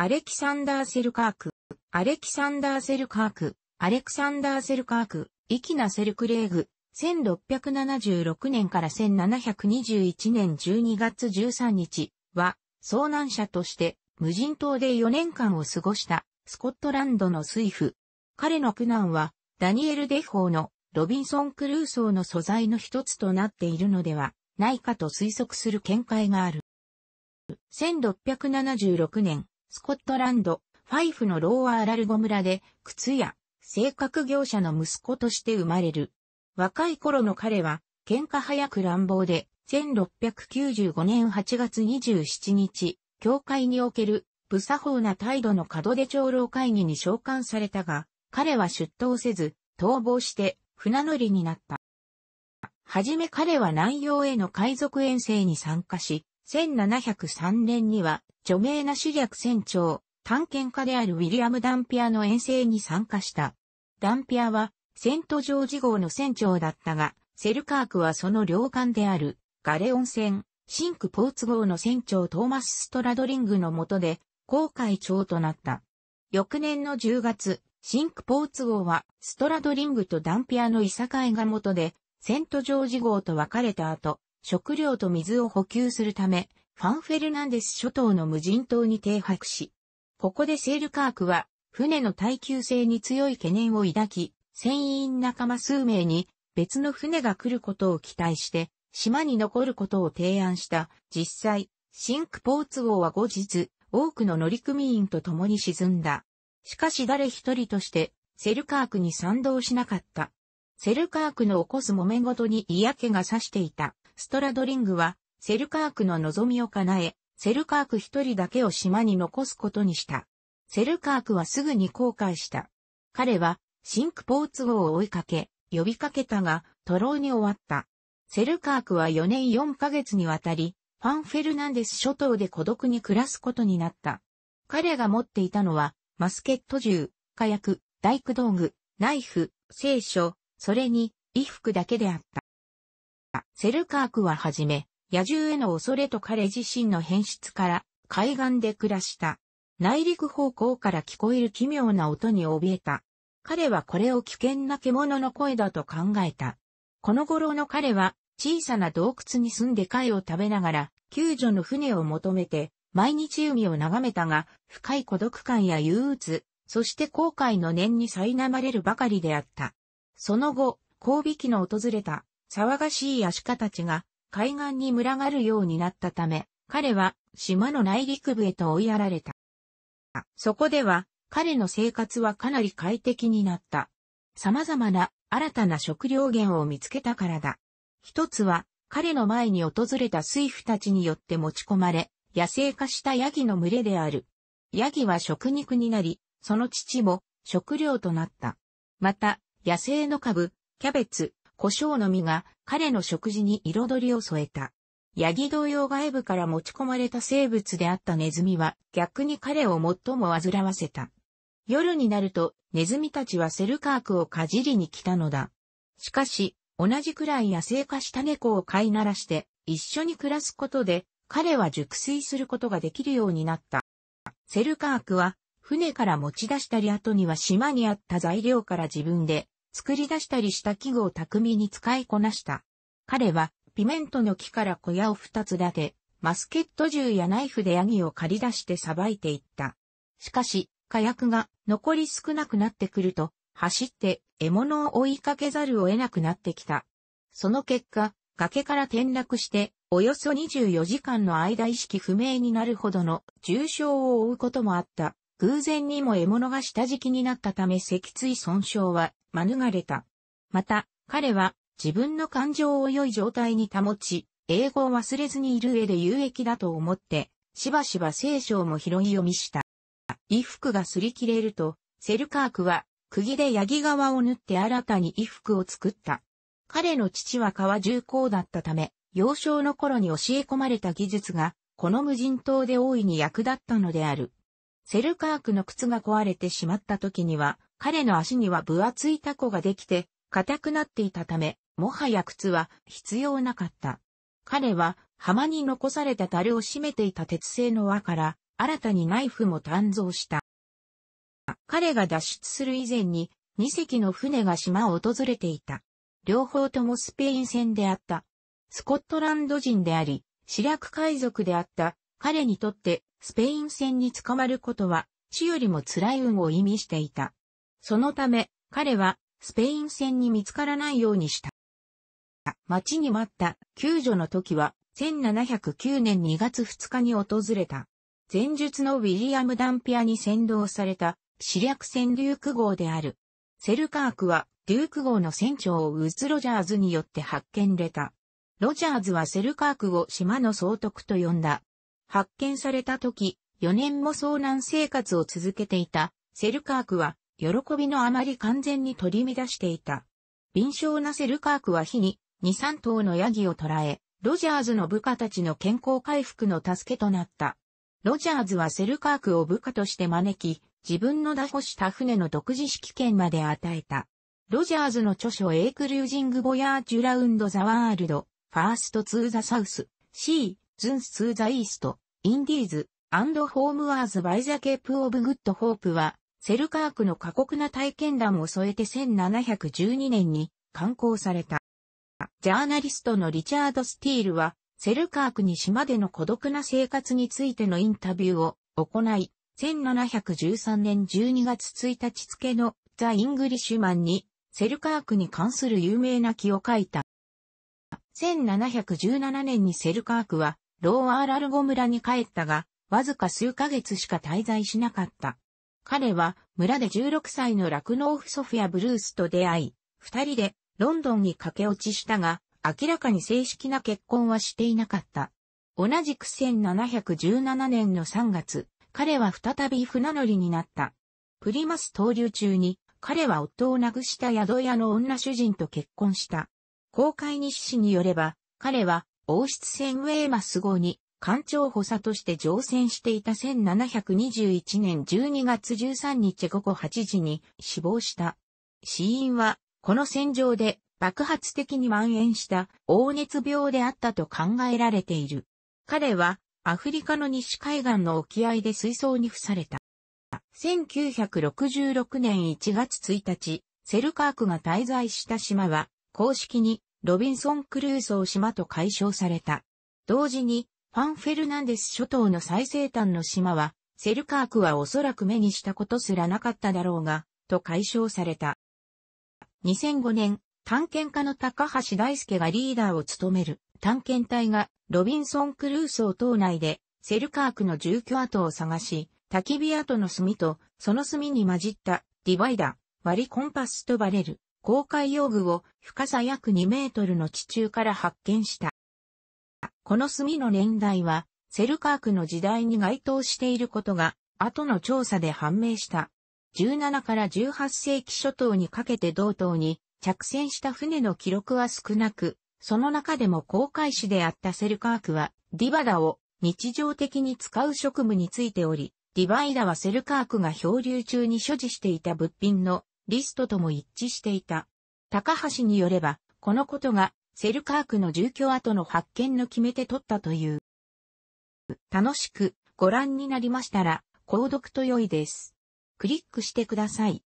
アレキサンダー・セルカーク、イキナ・セルクレーグ、1676年から1721年12月13日は、遭難者として無人島で4年間を過ごしたスコットランドの水夫。彼の苦難は、ダニエル・デフォーのロビンソン・クルーソーの素材の一つとなっているのではないかと推測する見解がある。1676年、スコットランド、ファイフのローアーラルゴ村で、靴や製革業者の息子として生まれる。若い頃の彼は、喧嘩早く乱暴で、1695年8月27日、教会における、不作法な態度の門出長老会議に召喚されたが、彼は出頭せず、逃亡して、船乗りになった。はじめ彼は南洋への海賊遠征に参加し、1703年には、著名な主略船長、探検家であるウィリアム・ダンピアの遠征に参加した。ダンピアは、セント・ジョージ号の船長だったが、セルカークはその領艦である、ガレオン船、シンク・ポーツ号の船長トーマス・ストラドリングの下で、航海長となった。翌年の10月、シンク・ポーツ号は、ストラドリングとダンピアのいさかいが下で、セント・ジョージ号と別れた後、食料と水を補給するため、ファン・フェルナンデス諸島の無人島に停泊し、ここでセルカークは、船の耐久性に強い懸念を抱き、船員仲間数名に別の船が来ることを期待して、島に残ることを提案した。実際、シンク・ポーツ号は後日、多くの乗組員と共に沈んだ。しかし誰一人として、セルカークに賛同しなかった。セルカークの起こす揉め事に嫌気がさしていた。ストラドリングは、セルカークの望みを叶え、セルカーク一人だけを島に残すことにした。セルカークはすぐに後悔した。彼は、シンクポーツ号を追いかけ、呼びかけたが、徒労に終わった。セルカークは4年4ヶ月にわたり、ファン・フェルナンデス諸島で孤独に暮らすことになった。彼が持っていたのは、マスケット銃、火薬、大工道具、ナイフ、聖書、それに、衣服だけであった。セルカークははじめ、野獣への恐れと彼自身の変質から海岸で暮らした。内陸方向から聞こえる奇妙な音に怯えた。彼はこれを危険な獣の声だと考えた。この頃の彼は小さな洞窟に住んで貝を食べながら救助の船を求めて毎日海を眺めたが深い孤独感や憂鬱、そして後悔の念に苛まれるばかりであった。その後、交尾期の訪れた。騒がしいアシカたちが海岸に群がるようになったため、彼は島の内陸部へと追いやられた。そこでは彼の生活はかなり快適になった。様々な新たな食料源を見つけたからだ。一つは彼の前に訪れた水夫たちによって持ち込まれ、野生化したヤギの群れである。ヤギは食肉になり、その乳も食料となった。また、野生のカブ、キャベツ、胡椒の実が彼の食事に彩りを添えた。ヤギ同様外部から持ち込まれた生物であったネズミは逆に彼を最も煩わせた。夜になるとネズミたちはセルカークをかじりに来たのだ。しかし同じくらい野生化した猫を飼いならして一緒に暮らすことで彼は熟睡することができるようになった。セルカークは船から持ち出したり後には島にあった材料から自分で作り出したりした器具を巧みに使いこなした。彼はピメントの木から小屋を2つ建て、マスケット銃やナイフでヤギを駆り出してさばいていった。しかし、火薬が残り少なくなってくると、走って獲物を追いかけざるを得なくなってきた。その結果、崖から転落して、およそ24時間の間意識不明になるほどの重傷を負うこともあった。偶然にも獲物が下敷きになったため脊椎損傷は免れた。また、彼は自分の感情を良い状態に保ち、英語を忘れずにいる上で有益だと思って、しばしば聖書も拾い読みした。衣服が擦り切れると、セルカークは釘でヤギ革を縫って新たに衣服を作った。彼の父は革重工だったため、幼少の頃に教え込まれた技術が、この無人島で大いに役立ったのである。セルカークの靴が壊れてしまった時には、彼の足には分厚いタコができて、硬くなっていたため、もはや靴は必要なかった。彼は、浜に残された樽を締めていた鉄製の輪から、新たにナイフも鍛造した。彼が脱出する以前に2隻の船が島を訪れていた。両方ともスペイン船であった。スコットランド人であり、シラク海賊であった彼にとってスペイン船に捕まることは死よりも辛い運を意味していた。そのため彼はスペイン船に見つからないようにした。待ちに待った救助の時は1709年2月2日に訪れた。前述のウィリアム・ダンピアに先導されたシリアク船デューク号である。セルカークはデューク号の船長をウッズ・ロジャーズによって発見された。ロジャーズはセルカークを島の総督と呼んだ。発見された時、4年も遭難生活を続けていたセルカークは喜びのあまり完全に取り乱していた。敏捷なセルカークは日に2、3頭のヤギを捕らえ、ロジャーズの部下たちの健康回復の助けとなった。ロジャーズはセルカークを部下として招き、自分の拿捕した船の独自指揮権まで与えた。ロジャーズの著書エークルージングボヤージュラウンドザワールド、ファーストツーザサウス、シー、ズンスツーザイースト、インディーズ、アンドホームワーズバイザケープオブグッドホープは、セルカークの過酷な体験談を添えて1712年に刊行された。ジャーナリストのリチャード・スティールは、セルカークに島での孤独な生活についてのインタビューを行い、1713年12月1日付のザ・イングリッシュマンにセルカークに関する有名な記を書いた。1717年にセルカークはローアーラルゴ村に帰ったが、わずか数ヶ月しか滞在しなかった。彼は村で16歳の酪農夫ソフィア・ブルースと出会い、二人でロンドンに駆け落ちしたが、明らかに正式な結婚はしていなかった。同じく1717年の3月、彼は再び船乗りになった。プリマス逗留中に、彼は夫を亡くした宿屋の女主人と結婚した。公開日誌によれば、彼は王室船ウェーマス号に艦長補佐として乗船していた1721年12月13日午後8時に死亡した。死因は、この船上で爆発的に蔓延した黄熱病であったと考えられている。彼は、アフリカの西海岸の沖合で水槽に付された。1966年1月1日、セルカークが滞在した島は、公式にロビンソン・クルーソー島と改称された。同時に、ファン・フェルナンデス諸島の最西端の島は、セルカークはおそらく目にしたことすらなかっただろうが、と改称された。2005年、探検家の高橋大輔がリーダーを務める探検隊が、ロビンソン・クルーソー島内で、セルカークの住居跡を探し、焚き火跡の炭と、その炭に混じった、ディバイダ、割りコンパスとバレる、航海用具を、深さ約2メートルの地中から発見した。この炭の年代は、セルカークの時代に該当していることが、後の調査で判明した。17から18世紀初頭にかけて同島に、着船した船の記録は少なく、その中でも航海士であったセルカークは、ディバダを日常的に使う職務についており、ディバイダはセルカークが漂流中に所持していた物品のリストとも一致していた。高橋によれば、このことがセルカークの住居跡の発見の決め手とったという。楽しくご覧になりましたら、購読と良いです。クリックしてください。